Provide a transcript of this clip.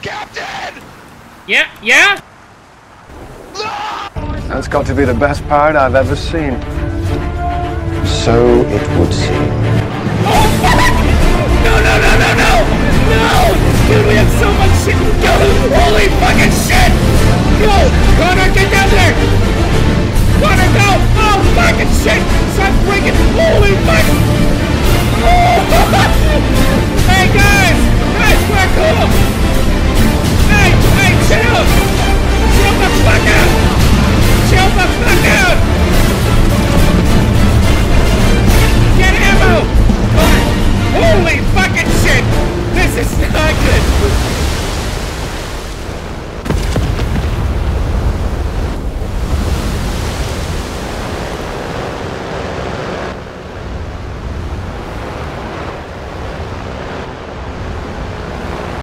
Captain! Yeah, yeah? That's got to be the best pirate I've ever seen. So it would seem.